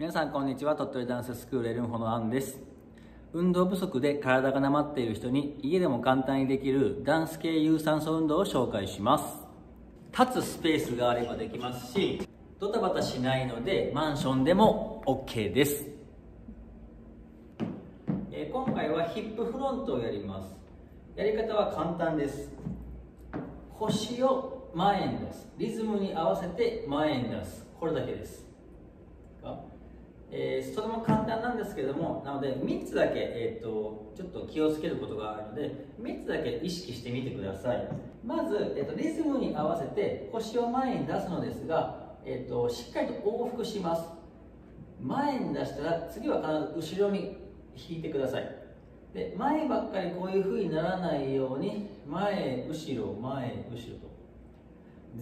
皆さんこんにちは。鳥取ダンススクールエルンホのアンです。運動不足で体がなまっている人に家でも簡単にできるダンス系有酸素運動を紹介します。立つスペースがあればできますし、ドタバタしないのでマンションでも OK です。今回はヒップフロントをやります。やり方は簡単です。腰を前に出す、リズムに合わせて前に出す、これだけです。それも簡単なんですけども、なので3つだけ、ちょっと気をつけることがあるので3つだけ意識してみてください。まず、リズムに合わせて腰を前に出すのですが、しっかりと往復します。前に出したら次は必ず後ろに引いてください。で、前ばっかりこういう風にならないように前後ろ前後ろと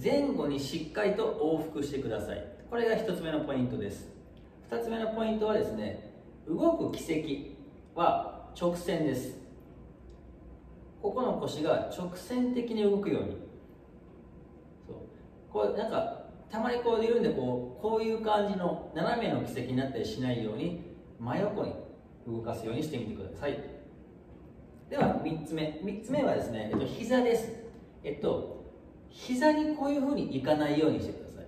前後にしっかりと往復してください。これが1つ目のポイントです。2つ目のポイントはですね、動く軌跡は直線です。ここの腰が直線的に動くように、そうこうなんかたまにこう緩んでこういう感じの斜めの軌跡になったりしないように真横に動かすようにしてみてください。では3つ目はですね、膝です。膝にこういう風にいかないようにしてください。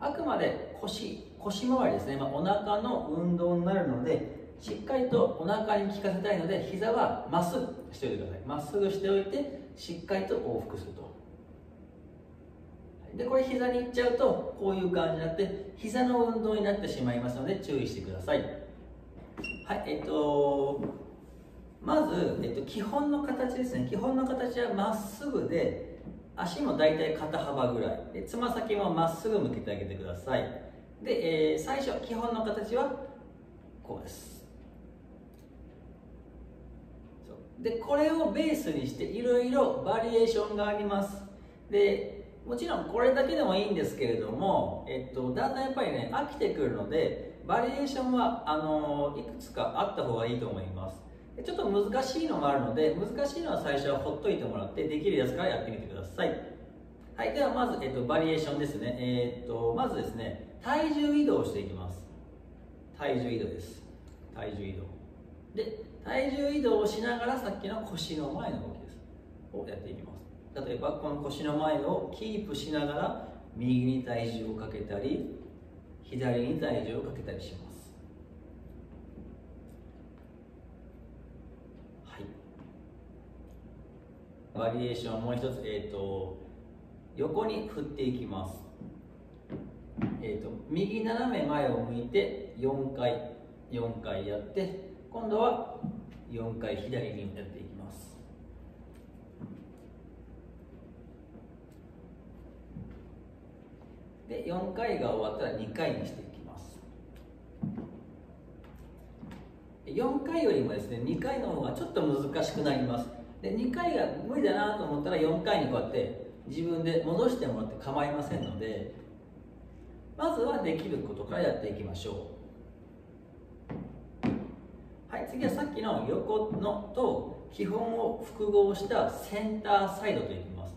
あくまで腰回りですね、お腹の運動になるのでしっかりとお腹に効かせたいので膝はまっすぐしておいてください。まっすぐしておいてしっかりと往復すると。でこれ膝にいっちゃうとこういう感じになって膝の運動になってしまいますので注意してください。はい、まず、基本の形ですね。基本の形はまっすぐで足もだいたい肩幅ぐらいでつま先もまっすぐ向けてあげてください。で、最初基本の形はこうです。でこれをベースにしていろいろバリエーションがあります。でもちろんこれだけでもいいんですけれども、だんだんやっぱりね飽きてくるのでバリエーションはいくつかあった方がいいと思います。でちょっと難しいのもあるので難しいのは最初はほっといてもらってできるやつからやってみてください。はい、ではまず、バリエーションですね。まずですね、体重移動をしていきます。体重移動です。体重移動。で、体重移動をしながらさっきの腰の前の動きです。をやっていきます。例えば、この腰の前をキープしながら、右に体重をかけたり、左に体重をかけたりします。はい。バリエーションもう一つ、横に振っていきます。右斜め前を向いて4回やって、今度は4回左にやっていきます。で、4回が終わったら2回にしていきます。4回よりもですね、2回の方がちょっと難しくなります。で、2回が無理だなと思ったら4回にこうやって自分で戻してもらって構いませんので、まずはできることからやっていきましょう。はい、次はさっきの横のと基本を複合したセンターサイドといきます。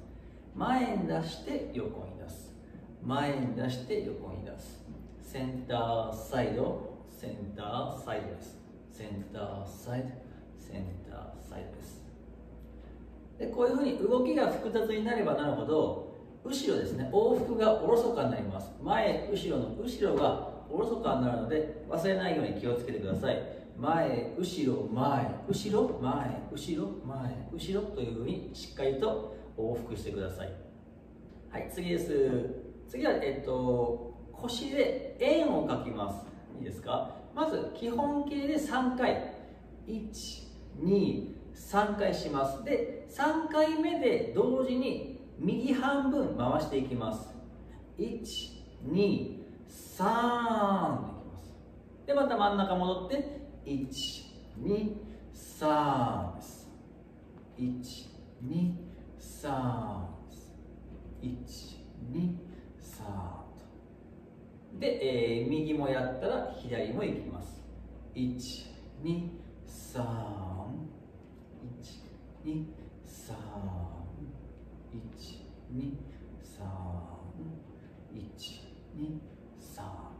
前に出して横に出す、前に出して横に出す、センターサイド、センターサイドです。センターサイド、センターサイドです。でこういうふうに動きが複雑になればなるほど後ろですね、往復がおろそかになります。前後ろの後ろがおろそかになるので忘れないように気をつけてください。前後ろ前後ろ前後ろ前後ろというふうにしっかりと往復してください。はい、次です。次は、腰で円を描きます。いいですか。まず基本形で3回1、2、3回します。で3回目で同時に右半分回していきます。1、2、3といきます。でまた真ん中戻って1、2、3です。1、2、3です。1、2、3とで、右もやったら左もいきます。1、2、3、1、2、3、1、2、3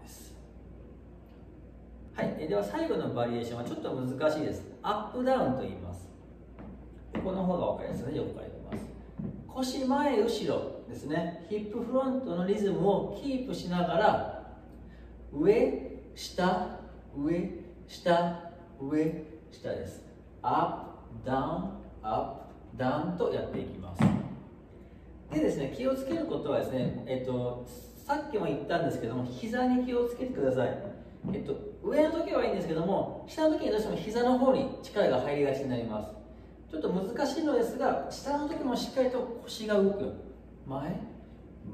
です。はい、では最後のバリエーションはちょっと難しいです。アップダウンと言います。この方が分かりやすいので横からいきます。腰前後ろですね。ヒップフロントのリズムをキープしながら上下上下上下です。アップダウンアップダウンとやっていきます。でですね、気をつけることはですね、さっきも言ったんですけども、膝に気をつけてください。上の時はいいんですけども、下の時にどうしても膝の方に力が入りがちになります。ちょっと難しいのですが、下の時もしっかりと腰が動く。前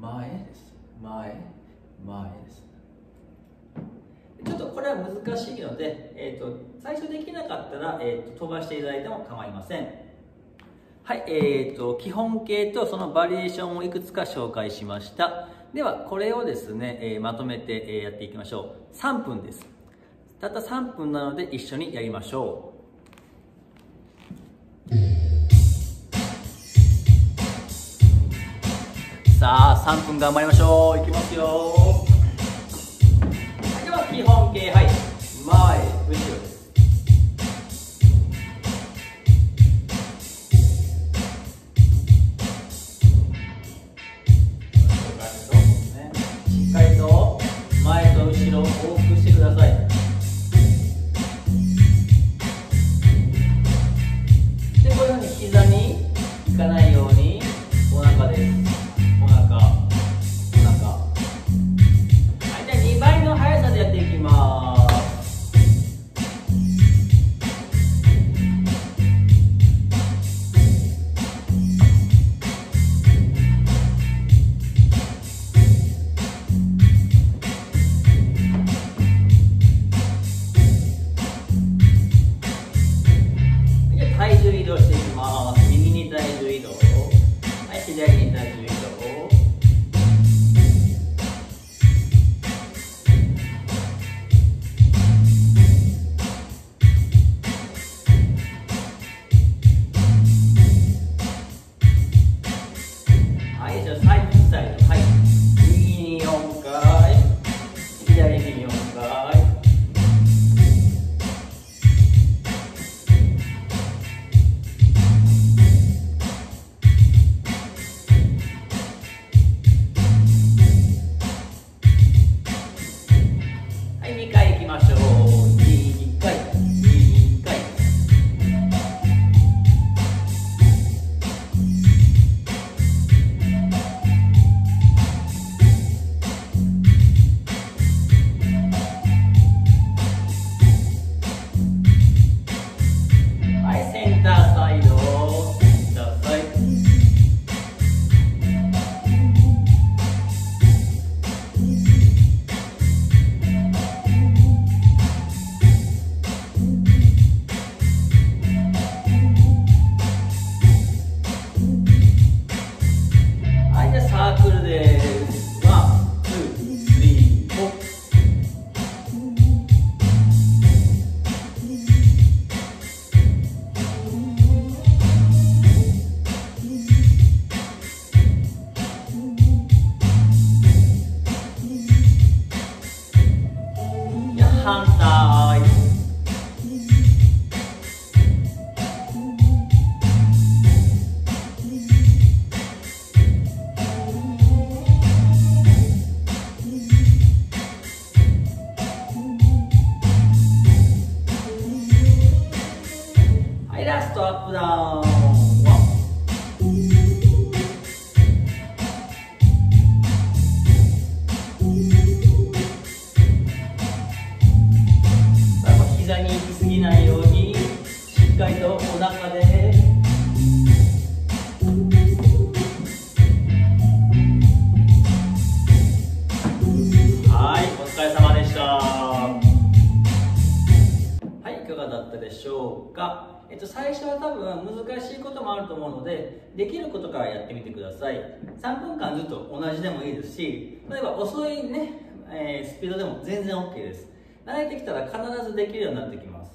前です前前です。ちょっとこれは難しいので、最初できなかったら、飛ばしていただいても構いません。はい、基本形とそのバリエーションをいくつか紹介しました。ではこれをですね、まとめて、やっていきましょう。3分です。たった3分なので一緒にやりましょう。さあ3分頑張りましょう。いきますよ。はい、では基本形、はい、前後ろです。最初は多分難しいこともあると思うので、できることからやってみてください。3分間ずっと同じでもいいですし、例えば遅いね、スピードでも全然 OK です。慣れてきたら必ずできるようになってきます。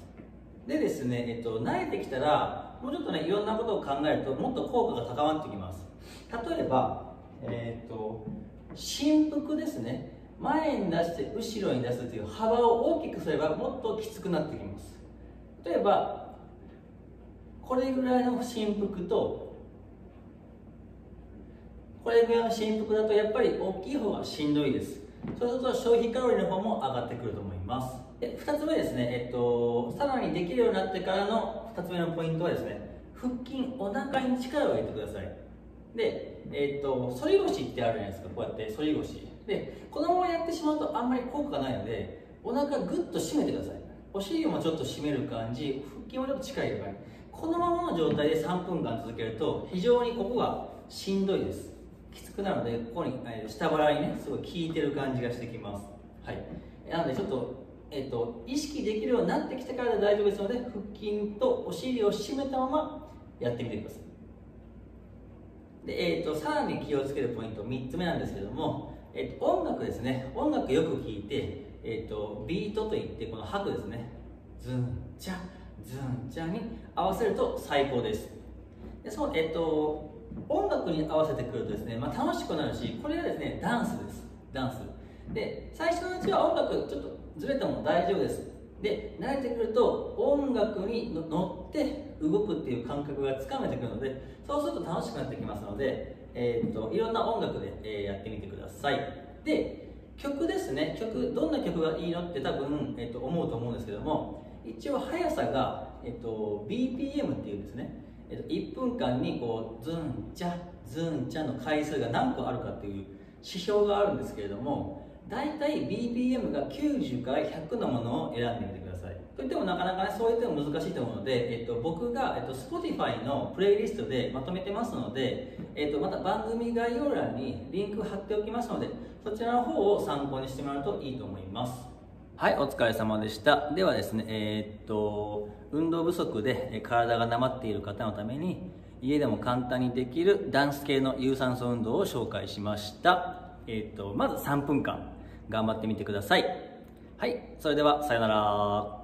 でですね、慣れてきたらもうちょっとね、いろんなことを考えるともっと効果が高まってきます。例えば振幅ですね。前に出して後ろに出すという幅を大きくすればもっときつくなってきます。例えばこれぐらいの振幅とこれぐらいの振幅だとやっぱり大きい方がしんどいです。そうすると消費カロリーの方も上がってくると思います。で、2つ目ですね、さらにできるようになってからの2つ目のポイントはですね、腹筋、お腹に力を入れてください。で、反り腰ってあるじゃないですか。こうやって反り腰で、このままやってしまうとあんまり効果がないので、お腹ぐっと締めてください。お尻もちょっと締める感じ、腹筋もちょっと近い感じ。このままの状態で3分間続けると非常にここがしんどいです。きつくなるので、ここに下腹にね、すごい効いてる感じがしてきます。はい、なのでちょっと、意識できるようになってきてからで大丈夫ですので、腹筋とお尻を締めたままやってみてください。で、さらに気をつけるポイント3つ目なんですけども、音楽ですね。音楽よく聴いて、ビートといってこの拍ですね、ズンチャズンチャに合わせると最高です。で、その、音楽に合わせてくるとですね、楽しくなるし、これがですね、ダンスです。ダンスで、最初のうちは音楽ちょっとずれても大丈夫です。で、慣れてくると音楽に乗って動くっていう感覚がつかめてくるので、そうすると楽しくなってきますので、いろんな音楽で、やってみてください。で、曲ですね。曲、どんな曲がいいのって多分、思うと思うんですけども、一応速さが、BPM っていうんですね。1分間にこうズンチャズンチャの回数が何個あるかっていう指標があるんですけれども、だいたい BPM が90から100のものを選んでみてください。といってもなかなかね、そういっても難しいと思うので、僕が、Spotify のプレイリストでまとめてますので、また番組概要欄にリンク貼っておきますので、そちらの方を参考にしてもらうといいと思います。はい、お疲れ様でした。ではですね、運動不足で体がなまっている方のために、家でも簡単にできるダンス系の有酸素運動を紹介しました。まず3分間頑張ってみてください。はい、それではさよなら。